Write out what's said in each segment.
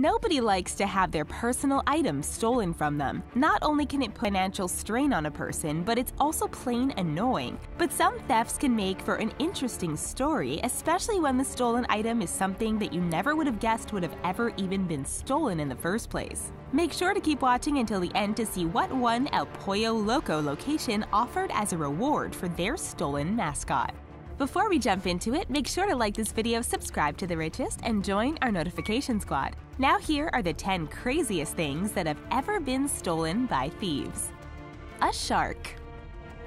Nobody likes to have their personal items stolen from them. Not only can it put financial strain on a person, but it's also plain annoying. But some thefts can make for an interesting story, especially when the stolen item is something that you never would have guessed would have ever even been stolen in the first place. Make sure to keep watching until the end to see what one El Pollo Loco location offered as a reward for their stolen mascot. Before we jump into it, make sure to like this video, subscribe to The Richest, and join our notification squad. Now here are the 10 craziest things that have ever been stolen by thieves. A shark.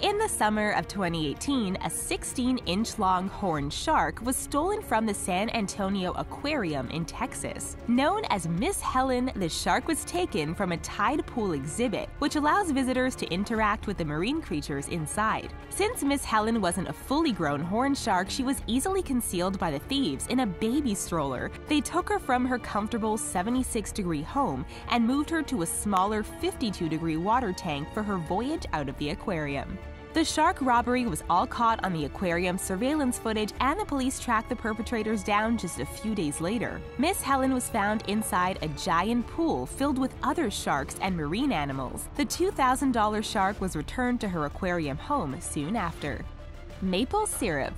In the summer of 2018, a 16-inch long horned shark was stolen from the San Antonio Aquarium in Texas. Known as Miss Helen, the shark was taken from a tide pool exhibit, which allows visitors to interact with the marine creatures inside. Since Miss Helen wasn't a fully grown horned shark, she was easily concealed by the thieves in a baby stroller. They took her from her comfortable 76-degree home and moved her to a smaller 52-degree water tank for her voyage out of the aquarium. The shark robbery was all caught on the aquarium surveillance footage, and the police tracked the perpetrators down just a few days later. Miss Helen was found inside a giant pool filled with other sharks and marine animals. The $2,000 shark was returned to her aquarium home soon after. Maple syrup.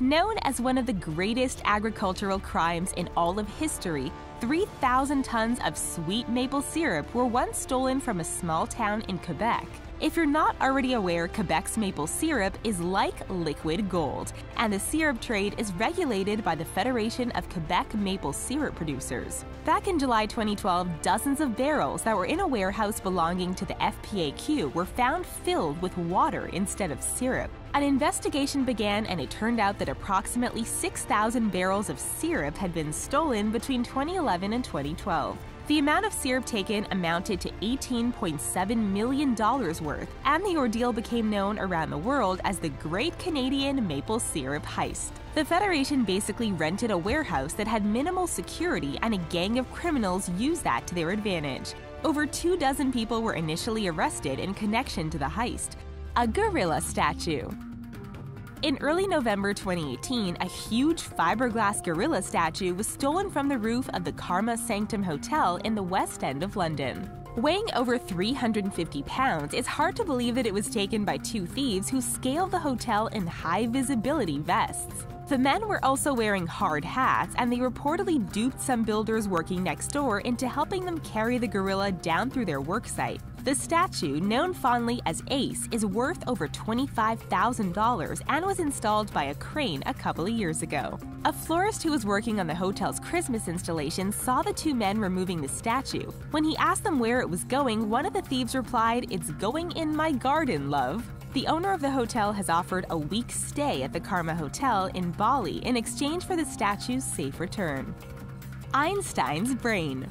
Known as one of the greatest agricultural crimes in all of history, 3,000 tons of sweet maple syrup were once stolen from a small town in Quebec. If you're not already aware, Quebec's maple syrup is like liquid gold, and the syrup trade is regulated by the Federation of Quebec Maple Syrup Producers. Back in July 2012, dozens of barrels that were in a warehouse belonging to the FPAQ were found filled with water instead of syrup. An investigation began, and it turned out that approximately 6,000 barrels of syrup had been stolen between 2011 and 2012. The amount of syrup taken amounted to $18.7 million worth, and the ordeal became known around the world as the Great Canadian Maple Syrup Heist. The Federation basically rented a warehouse that had minimal security, and a gang of criminals used that to their advantage. Over 24 people were initially arrested in connection to the heist. A gorilla statue. In early November 2018, a huge fiberglass gorilla statue was stolen from the roof of the Karma Sanctum Hotel in the West End of London. Weighing over 350 pounds, it's hard to believe that it was taken by two thieves who scaled the hotel in high-visibility vests. The men were also wearing hard hats, and they reportedly duped some builders working next door into helping them carry the gorilla down through their worksite. The statue, known fondly as Ace, is worth over $25,000 and was installed by a crane a couple of years ago. A florist who was working on the hotel's Christmas installation saw the two men removing the statue. When he asked them where it was going, one of the thieves replied, "It's going in my garden, love." The owner of the hotel has offered a week's stay at the Karma Hotel in Bali in exchange for the statue's safe return. Einstein's brain.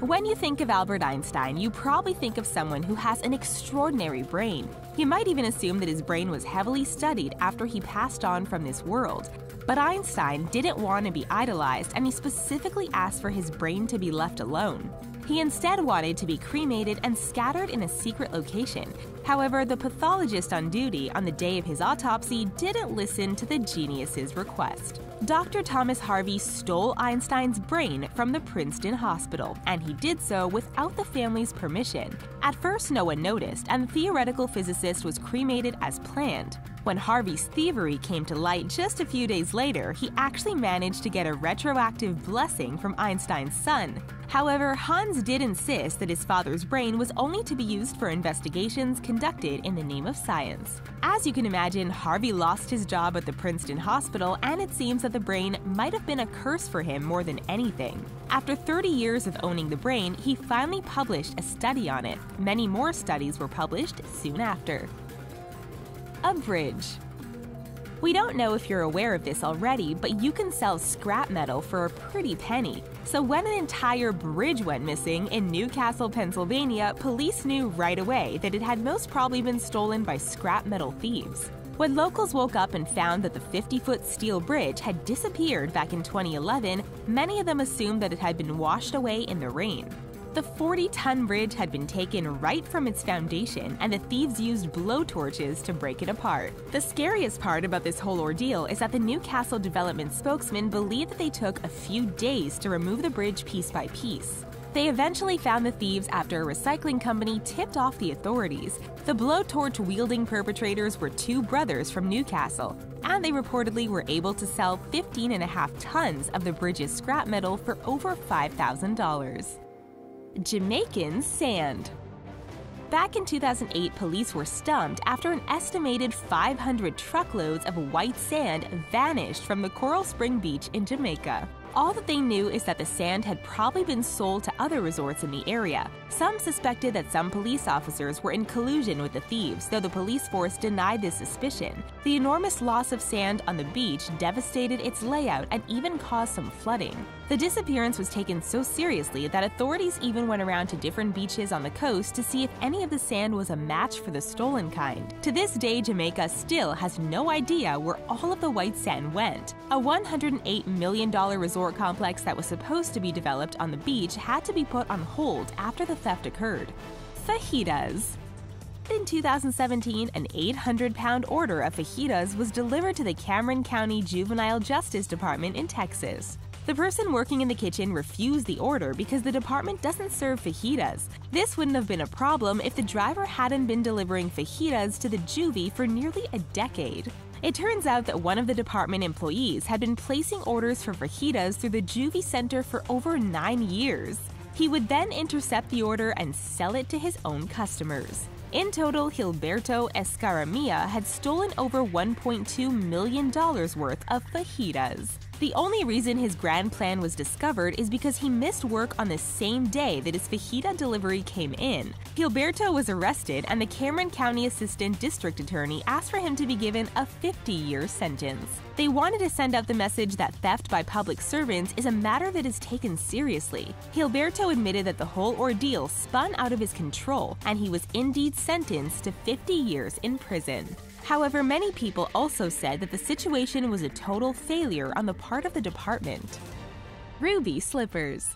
When you think of Albert Einstein, you probably think of someone who has an extraordinary brain. You might even assume that his brain was heavily studied after he passed on from this world. But Einstein didn't want to be idolized, and he specifically asked for his brain to be left alone. He instead wanted to be cremated and scattered in a secret location. However, the pathologist on duty on the day of his autopsy didn't listen to the genius's request. Dr. Thomas Harvey stole Einstein's brain from the Princeton Hospital, and he did so without the family's permission. At first, no one noticed, and the theoretical physicist was cremated as planned. When Harvey's thievery came to light just a few days later, he actually managed to get a retroactive blessing from Einstein's son. However, Hans did insist that his father's brain was only to be used for investigations conducted in the name of science. As you can imagine, Harvey lost his job at the Princeton Hospital, and it seems that the brain might have been a curse for him more than anything. After 30 years of owning the brain, he finally published a study on it. Many more studies were published soon after. A bridge. We don't know if you're aware of this already, but you can sell scrap metal for a pretty penny. So when an entire bridge went missing in Newcastle, Pennsylvania, police knew right away that it had most probably been stolen by scrap metal thieves. When locals woke up and found that the 50-foot steel bridge had disappeared back in 2011, many of them assumed that it had been washed away in the rain. The 40-ton bridge had been taken right from its foundation, and the thieves used blowtorches to break it apart. The scariest part about this whole ordeal is that the Newcastle development spokesman believed that they took a few days to remove the bridge piece by piece. They eventually found the thieves after a recycling company tipped off the authorities. The blowtorch-wielding perpetrators were two brothers from Newcastle, and they reportedly were able to sell 15.5 tons of the bridge's scrap metal for over $5,000. Jamaican sand. Back in 2008, police were stumped after an estimated 500 truckloads of white sand vanished from the Coral Spring Beach in Jamaica. All that they knew is that the sand had probably been sold to other resorts in the area. Some suspected that some police officers were in collusion with the thieves, though the police force denied this suspicion. The enormous loss of sand on the beach devastated its layout and even caused some flooding. The disappearance was taken so seriously that authorities even went around to different beaches on the coast to see if any of the sand was a match for the stolen kind. To this day, Jamaica still has no idea where all of the white sand went. A $108 million resort complex that was supposed to be developed on the beach had to be put on hold after the theft occurred. Fajitas. In 2017, an 800-pound order of fajitas was delivered to the Cameron County Juvenile Justice Department in Texas. The person working in the kitchen refused the order because the department doesn't serve fajitas. This wouldn't have been a problem if the driver hadn't been delivering fajitas to the juvie for nearly a decade. It turns out that one of the department employees had been placing orders for fajitas through the juvie center for over 9 years. He would then intercept the order and sell it to his own customers. In total, Gilberto Escamilla had stolen over $1.2 million worth of fajitas. The only reason his grand plan was discovered is because he missed work on the same day that his fajita delivery came in. Gilberto was arrested, and the Cameron County Assistant District Attorney asked for him to be given a 50-year sentence. They wanted to send out the message that theft by public servants is a matter that is taken seriously. Gilberto admitted that the whole ordeal spun out of his control, and he was indeed sentenced to 50 years in prison. However, many people also said that the situation was a total failure on the part of the department. Ruby slippers.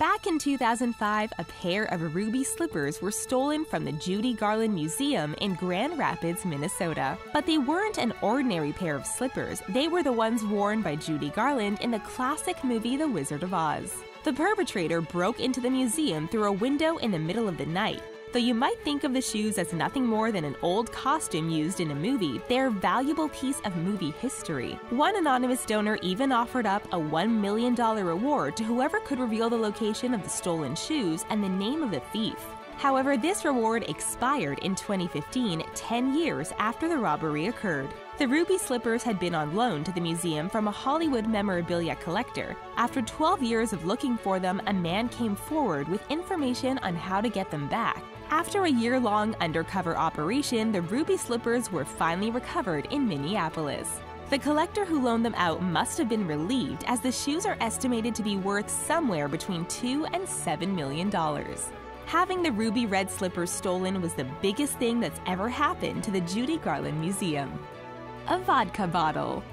Back in 2005, a pair of ruby slippers were stolen from the Judy Garland Museum in Grand Rapids, Minnesota. But they weren't an ordinary pair of slippers. They were the ones worn by Judy Garland in the classic movie The Wizard of Oz. The perpetrator broke into the museum through a window in the middle of the night. Though you might think of the shoes as nothing more than an old costume used in a movie, they're a valuable piece of movie history. One anonymous donor even offered up a $1 million reward to whoever could reveal the location of the stolen shoes and the name of the thief. However, this reward expired in 2015, 10 years after the robbery occurred. The ruby slippers had been on loan to the museum from a Hollywood memorabilia collector. After 12 years of looking for them, a man came forward with information on how to get them back. After a year-long undercover operation, the ruby slippers were finally recovered in Minneapolis. The collector who loaned them out must have been relieved, as the shoes are estimated to be worth somewhere between $2 and $7 million. Having the ruby red slippers stolen was the biggest thing that's ever happened to the Judy Garland Museum. A vodka bottle.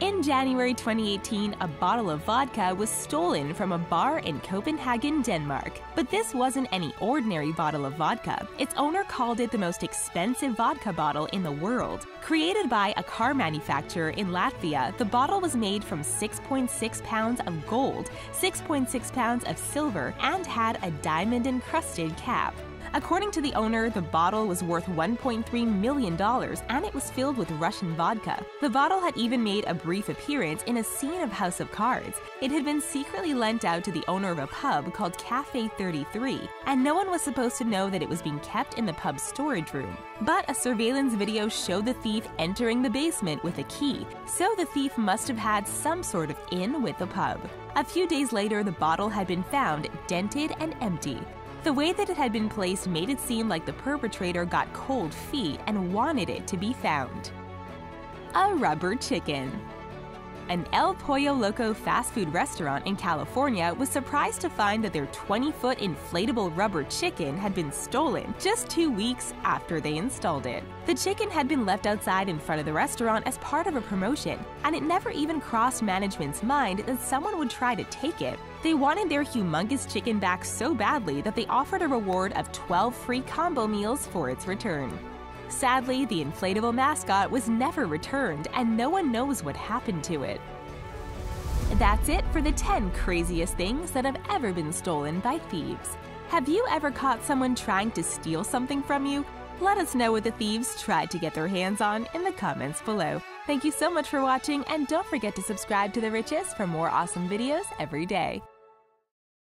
In January 2018, a bottle of vodka was stolen from a bar in Copenhagen, Denmark. But this wasn't any ordinary bottle of vodka. Its owner called it the most expensive vodka bottle in the world. Created by a car manufacturer in Latvia, the bottle was made from 6.6 pounds of gold, 6.6 pounds of silver, and had a diamond-encrusted cap. According to the owner, the bottle was worth $1.3 million, and it was filled with Russian vodka. The bottle had even made a brief appearance in a scene of House of Cards. It had been secretly lent out to the owner of a pub called Cafe 33, and no one was supposed to know that it was being kept in the pub's storage room. But a surveillance video showed the thief entering the basement with a key, so the thief must have had some sort of in with the pub. A few days later, the bottle had been found, dented and empty. The way that it had been placed made it seem like the perpetrator got cold feet and wanted it to be found. A rubber chicken. An El Pollo Loco fast food restaurant in California was surprised to find that their 20-foot inflatable rubber chicken had been stolen just 2 weeks after they installed it. The chicken had been left outside in front of the restaurant as part of a promotion, and it never even crossed management's mind that someone would try to take it. They wanted their humongous chicken back so badly that they offered a reward of 12 free combo meals for its return. Sadly, the inflatable mascot was never returned, and no one knows what happened to it. That's it for the 10 craziest things that have ever been stolen by thieves. Have you ever caught someone trying to steal something from you? Let us know what the thieves tried to get their hands on in the comments below. Thank you so much for watching, and don't forget to subscribe to The Richest for more awesome videos every day.